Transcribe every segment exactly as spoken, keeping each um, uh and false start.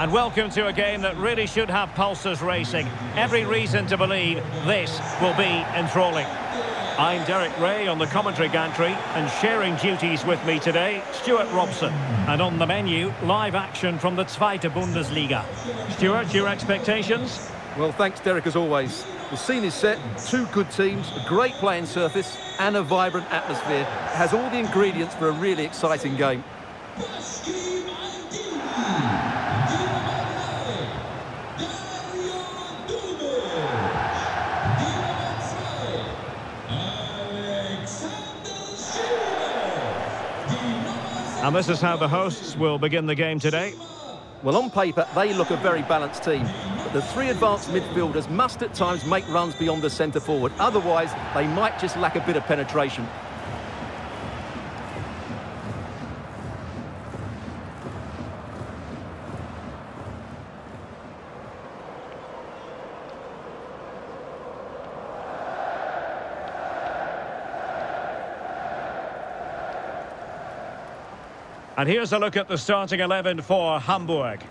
And welcome to a game that really should have pulses racing. Every reason to believe this will be enthralling. I'm Derek Ray on the commentary gantry, and sharing duties with me today, Stuart Robson. And on the menu, live action from the Zweite Bundesliga. Stuart, your expectations? Well, thanks, Derek, as always. The scene is set, two good teams, a great playing surface, and a vibrant atmosphere. It has all the ingredients for a really exciting game. And this is how the hosts will begin the game today. Well, on paper, they look a very balanced team. But the three advanced midfielders must at times make runs beyond the centre forward. Otherwise, they might just lack a bit of penetration. And here's a look at the starting eleven for Hamburg.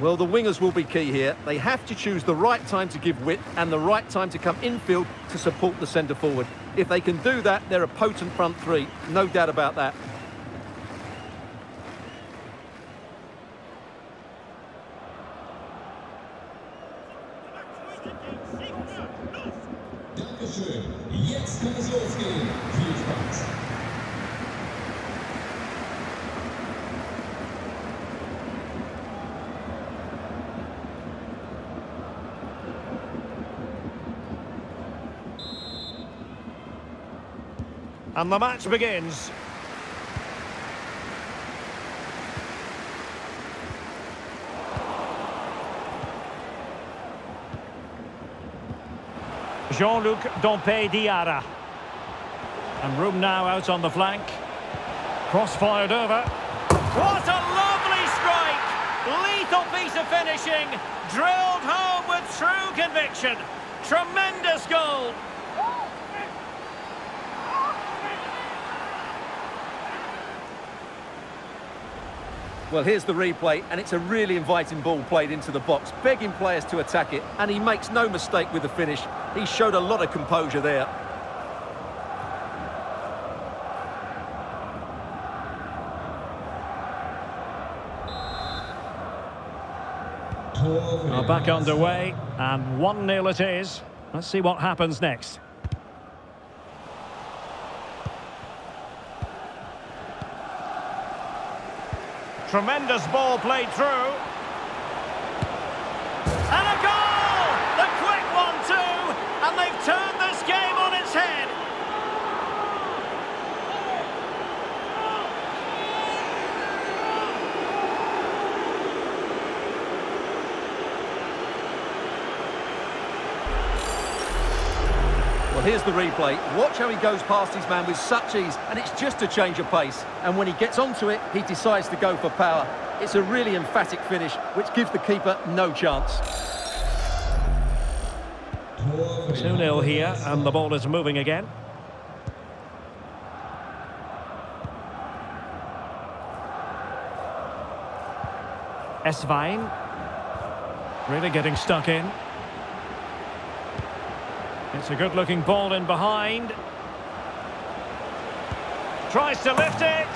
Well, the wingers will be key here. They have to choose the right time to give width and the right time to come infield to support the centre-forward. If they can do that, they're a potent front three. No doubt about that. And the match begins. Jean-Luc Dompé Diarra. And room now out on the flank. Cross fired over. What a lovely strike! Lethal piece of finishing. Drilled home with true conviction. Tremendous goal. Well, here's the replay, and it's a really inviting ball played into the box, begging players to attack it, and he makes no mistake with the finish. He showed a lot of composure there. We're back underway, and one nil it is. Let's see what happens next. Tremendous ball played through. And a goal! The quick one too! And they've turned this game on its head. Well, here's the replay. Watch how he goes past his man with such ease, and it's just a change of pace. And when he gets onto it, he decides to go for power. It's a really emphatic finish, which gives the keeper no chance. two nil here, and the ball is moving again. Svein, really getting stuck in. It's a good-looking ball in behind. Tries to lift it.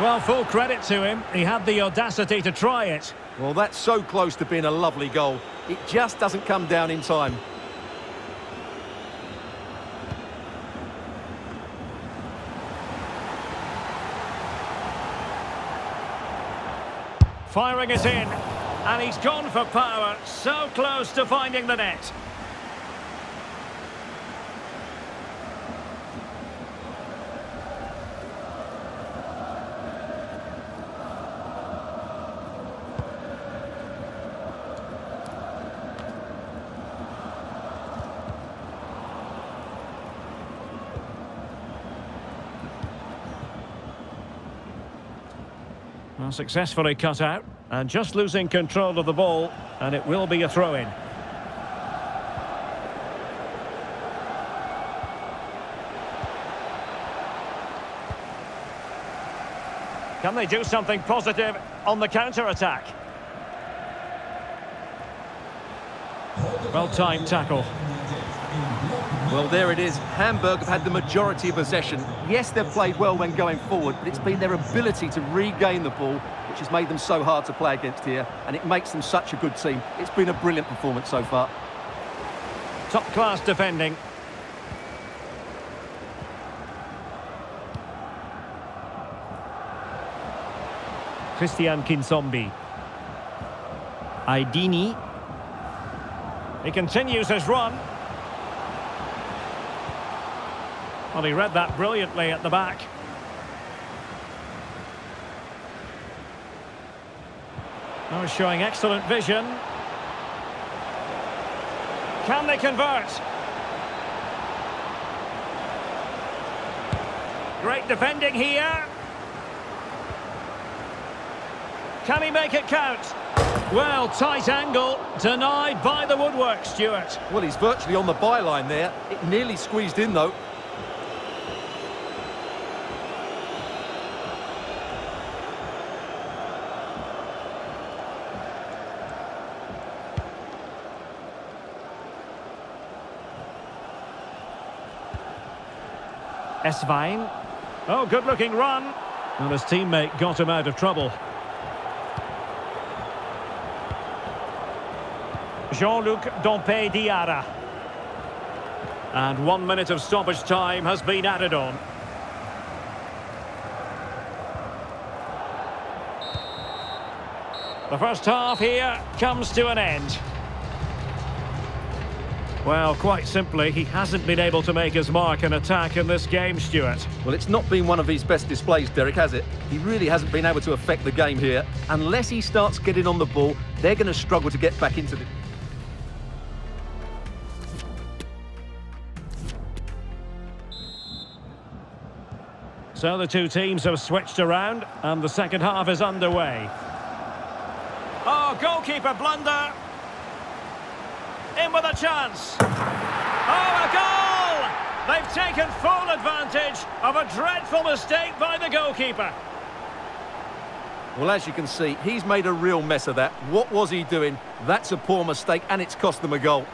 Well, full credit to him. He had the audacity to try it. Well, that's so close to being a lovely goal. It just doesn't come down in time. Firing it in. And he's gone for power. So close to finding the net. Successfully cut out and just losing control of the ball, and it will be a throw-in. Can they do something positive on the counter-attack? Well-timed tackle. Well, there it is. Hamburg have had the majority of possession. Yes, they've played well when going forward, but it's been their ability to regain the ball which has made them so hard to play against here, and it makes them such a good team. It's been a brilliant performance so far. Top-class defending. Christian Kinsombi. Aidini. He continues his run. Well, he read that brilliantly at the back. Now he's showing excellent vision. Can they convert? Great defending here. Can he make it count? Well, tight angle, denied by the woodwork, Stuart. Well, he's virtually on the byline there. It nearly squeezed in, though. Svein. Oh, good-looking run. And his teammate got him out of trouble. Jean-Luc Dompé Diarra. And one minute of stoppage time has been added on. The first half here comes to an end. Well, quite simply, he hasn't been able to make his mark in attack in this game, Stuart. Well, it's not been one of his best displays, Derek, has it? He really hasn't been able to affect the game here. Unless he starts getting on the ball, they're going to struggle to get back into the... So the two teams have switched around, and the second half is underway. Oh, goalkeeper blunder! In with a chance. Oh, a goal! They've taken full advantage of a dreadful mistake by the goalkeeper. Well, as you can see, he's made a real mess of that. What was he doing? That's a poor mistake, and it's cost them a goal.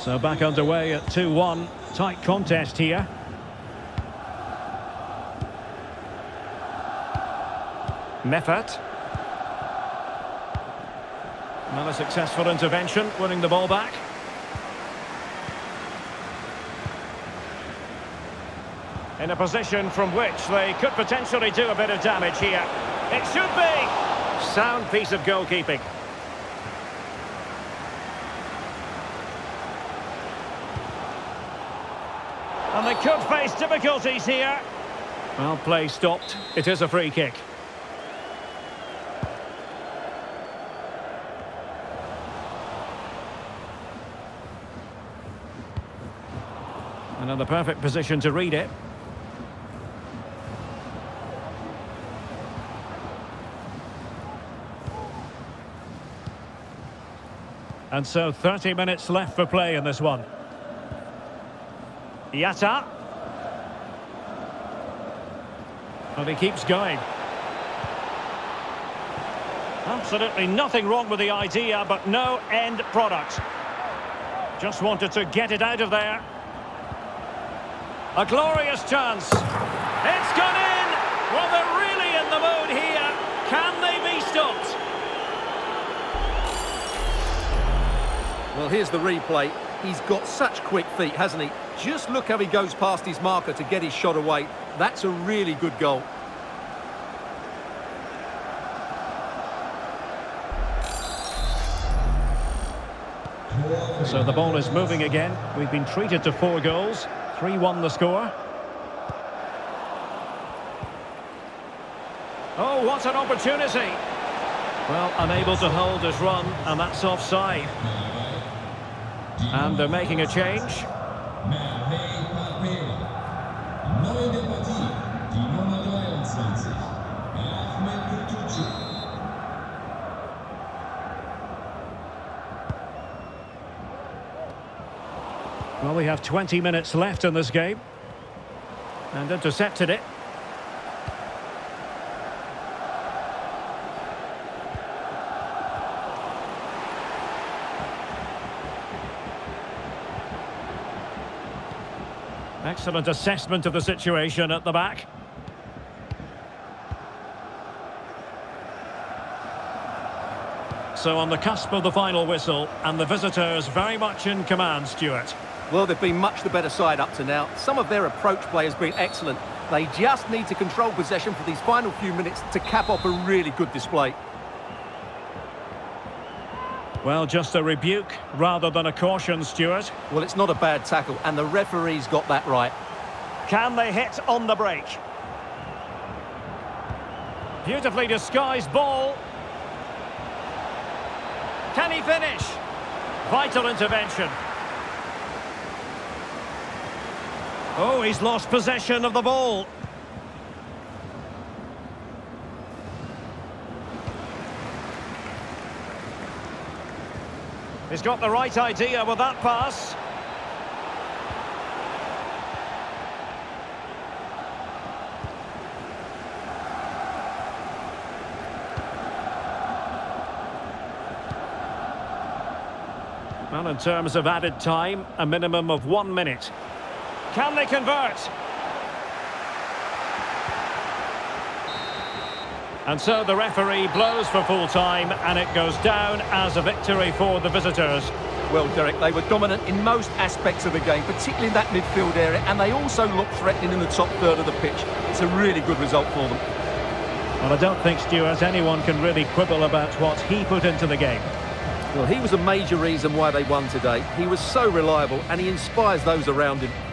So back underway at two one. Tight contest here. Meffert. Another successful intervention, winning the ball back. In a position from which they could potentially do a bit of damage here. It should be! Sound piece of goalkeeping. And they could face difficulties here. Well, play stopped. It is a free kick. And in the perfect position to read it. And so thirty minutes left for play in this one. Yata. And he keeps going. Absolutely nothing wrong with the idea, but no end product. Just wanted to get it out of there. A glorious chance. It's gone in! Well, they're really in the mood here. Can they be stopped? Well, here's the replay. He's got such quick feet, hasn't he? Just look how he goes past his marker to get his shot away. That's a really good goal. So the ball is moving again. We've been treated to four goals. three one the score. Oh, what an opportunity. Well, unable to hold his run, and that's offside. And they're making a change. Well, we have twenty minutes left in this game. And intercepted it. Excellent assessment of the situation at the back. So on the cusp of the final whistle, and the visitors very much in command, Stuart. Well, they've been much the better side up to now. Some of their approach play has been excellent. They just need to control possession for these final few minutes to cap off a really good display. Well, just a rebuke rather than a caution, Stuart. Well, it's not a bad tackle, and the referee's got that right. Can they hit on the break? Beautifully disguised ball. Can he finish? Vital intervention. Oh, he's lost possession of the ball. He's got the right idea with that pass. Well, in terms of added time, a minimum of one minute. Can they convert? And so the referee blows for full time, and it goes down as a victory for the visitors. Well, Derek, they were dominant in most aspects of the game, particularly in that midfield area, and they also looked threatening in the top third of the pitch. It's a really good result for them. Well, I don't think, Stuart, anyone can really quibble about what he put into the game. Well, he was a major reason why they won today. He was so reliable, and he inspires those around him.